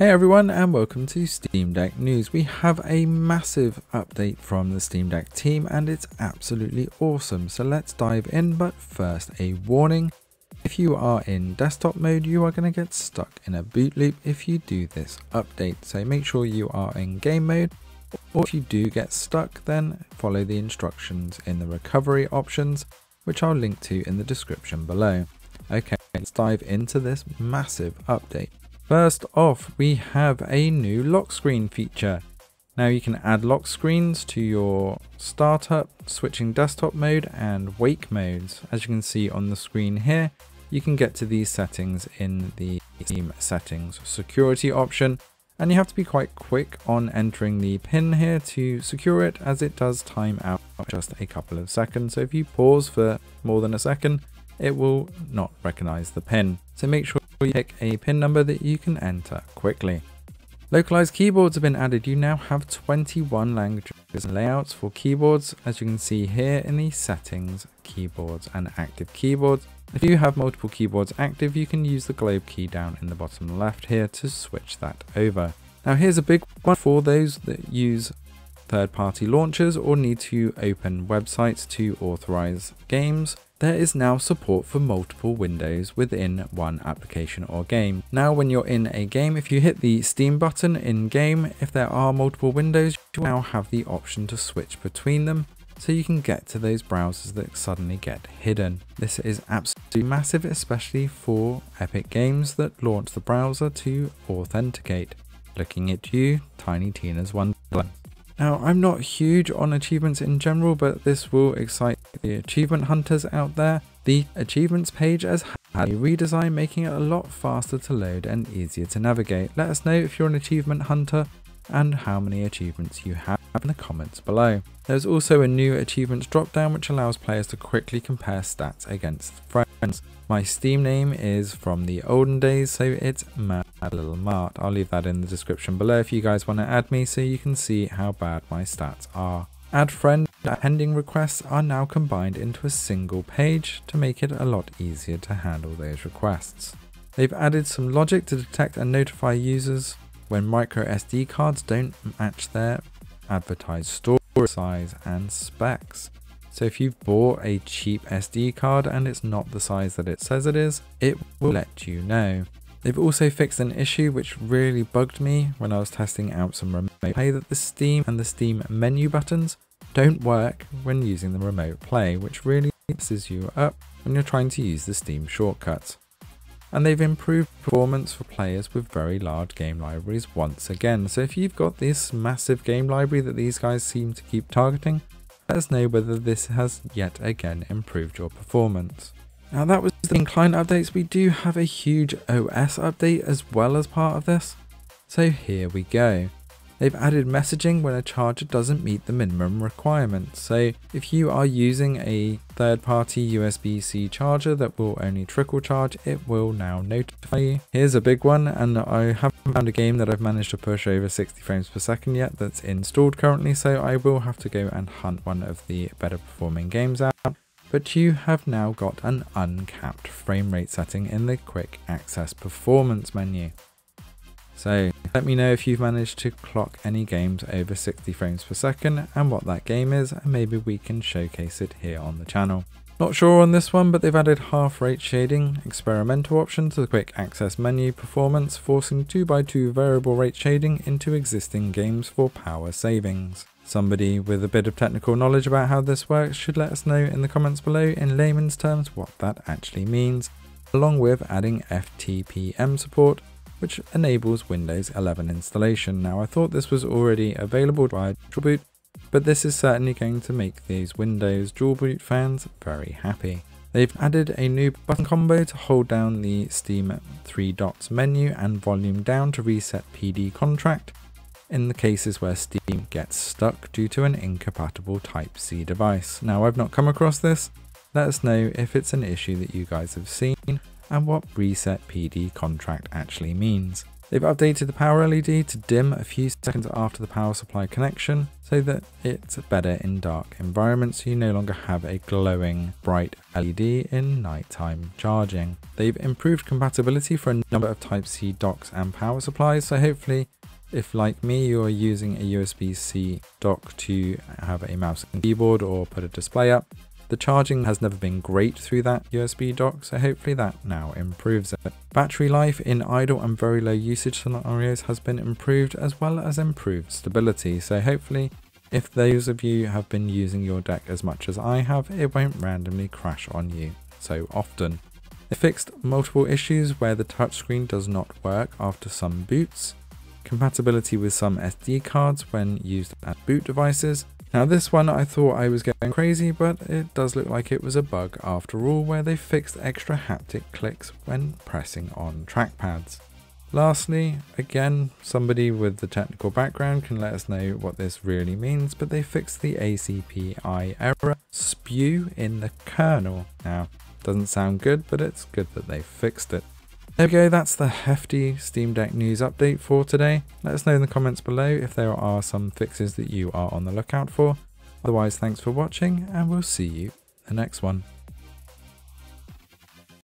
Hey everyone, and welcome to Steam Deck News. We have a massive update from the Steam Deck team and it's absolutely awesome. So let's dive in, but first a warning. If you are in desktop mode, you are going to get stuck in a boot loop if you do this update. So make sure you are in game mode, or if you do get stuck, then follow the instructions in the recovery options, which I'll link to in the description below. Okay, let's dive into this massive update. First off, we have a new lock screen feature. Now you can add lock screens to your startup, switching desktop mode and wake modes. As you can see on the screen here, you can get to these settings in the Steam settings security option, and you have to be quite quick on entering the pin here to secure it, as it does time out just a couple of seconds. So if you pause for more than a second, it will not recognize the pin. So make sure you pick a pin number that you can enter quickly. Localized keyboards have been added. You now have 21 languages and layouts for keyboards, as you can see here in the settings, keyboards and active keyboards. If you have multiple keyboards active, you can use the globe key down in the bottom left here to switch that over. Now here's a big one for those that use third-party launchers or need to open websites to authorize games. There is now support for multiple windows within one application or game. Now when you're in a game, if you hit the Steam button in game, if there are multiple windows, you now have the option to switch between them, so you can get to those browsers that suddenly get hidden. This is absolutely massive, especially for Epic Games that launch the browser to authenticate. Looking at you, Tiny Tina's Wonderland. Now, I'm not huge on achievements in general, but this will excite the achievement hunters out there. The achievements page has had a redesign, making it a lot faster to load and easier to navigate. Let us know if you're an achievement hunter and how many achievements you have in the comments below. There's also a new achievements dropdown which allows players to quickly compare stats against friends. My Steam name is from the olden days, so it's MadlilMart. I'll leave that in the description below if you guys want to add me so you can see how bad my stats are. Add friend and pending requests are now combined into a single page to make it a lot easier to handle those requests. They've added some logic to detect and notify users when micro SD cards don't match their advertised storage size and specs. So if you've bought a cheap SD card and it's not the size that it says it is, it will let you know. They've also fixed an issue which really bugged me when I was testing out some remote play, that the Steam and the Steam menu buttons don't work when using the remote play, which really messes you up when you're trying to use the Steam shortcuts. And they've improved performance for players with very large game libraries once again. So if you've got this massive game library that these guys seem to keep targeting, let us know whether this has yet again improved your performance. Now that was the client updates. We do have a huge OS update as well as part of this. So here we go. They've added messaging when a charger doesn't meet the minimum requirements. So if you are using a third-party USB-C charger that will only trickle charge, it will now notify you. Here's a big one, and I haven't found a game that I've managed to push over 60 frames per second yet that's installed currently, so I will have to go and hunt one of the better performing games out. But you have now got an uncapped frame rate setting in the quick access performance menu. So let me know if you've managed to clock any games over 60 frames per second and what that game is, and maybe we can showcase it here on the channel. Not sure on this one, but they've added half rate shading experimental option to the quick access menu performance, forcing 2x2 variable rate shading into existing games for power savings. Somebody with a bit of technical knowledge about how this works should let us know in the comments below in layman's terms what that actually means, along with adding FTPM support, which enables Windows 11 installation. Now I thought this was already available via dual boot, but this is certainly going to make these Windows dual boot fans very happy. They've added a new button combo to hold down the Steam 3 dots menu and volume down to reset PD contract in the cases where Steam gets stuck due to an incompatible Type-C device. Now I've not come across this. Let us know if it's an issue that you guys have seen and what reset PD contract actually means. They've updated the power LED to dim a few seconds after the power supply connection so that it's better in dark environments, so you no longer have a glowing bright LED in nighttime charging. They've improved compatibility for a number of Type-C docks and power supplies, so hopefully if, like me, you're using a USB-C dock to have a mouse and keyboard or put a display up, the charging has never been great through that USB dock, so hopefully that now improves it. Battery life in idle and very low usage scenarios has been improved, as well as improved stability, so hopefully if those of you have been using your deck as much as I have, it won't randomly crash on you so often. They fixed multiple issues where the touchscreen does not work after some boots, compatibility with some SD cards when used as boot devices. Now this one I thought I was going crazy, but it does look like it was a bug after all, where they fixed extra haptic clicks when pressing on trackpads. Lastly, again, somebody with the technical background can let us know what this really means, but they fixed the ACPI error, spew in the kernel. Now, doesn't sound good, but it's good that they fixed it. There we go, that's the hefty Steam Deck news update for today. Let us know in the comments below if there are some fixes that you are on the lookout for. Otherwise, thanks for watching, and we'll see you in the next one.